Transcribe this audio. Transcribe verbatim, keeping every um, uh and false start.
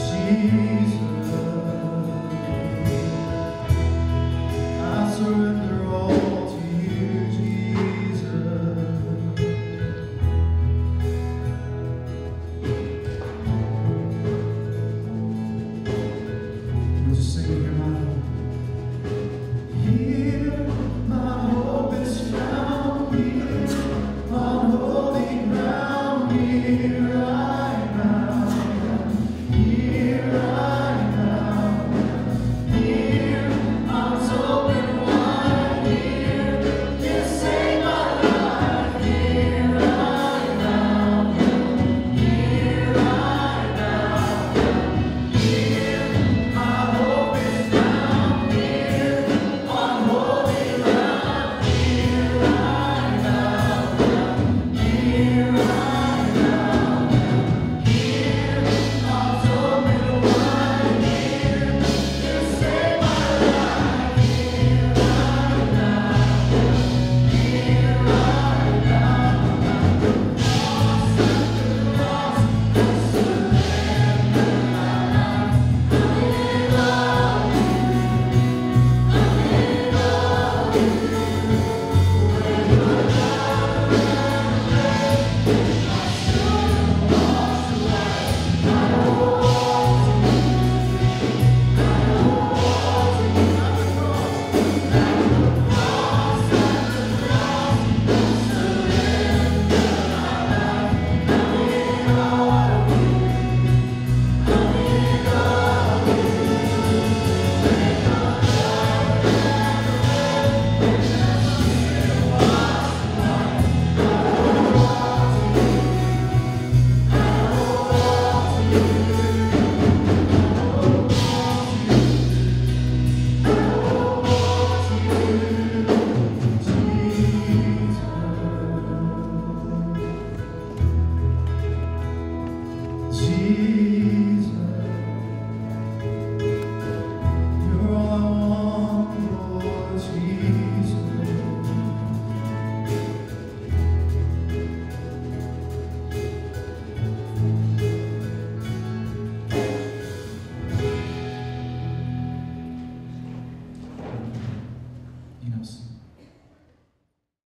Jesus.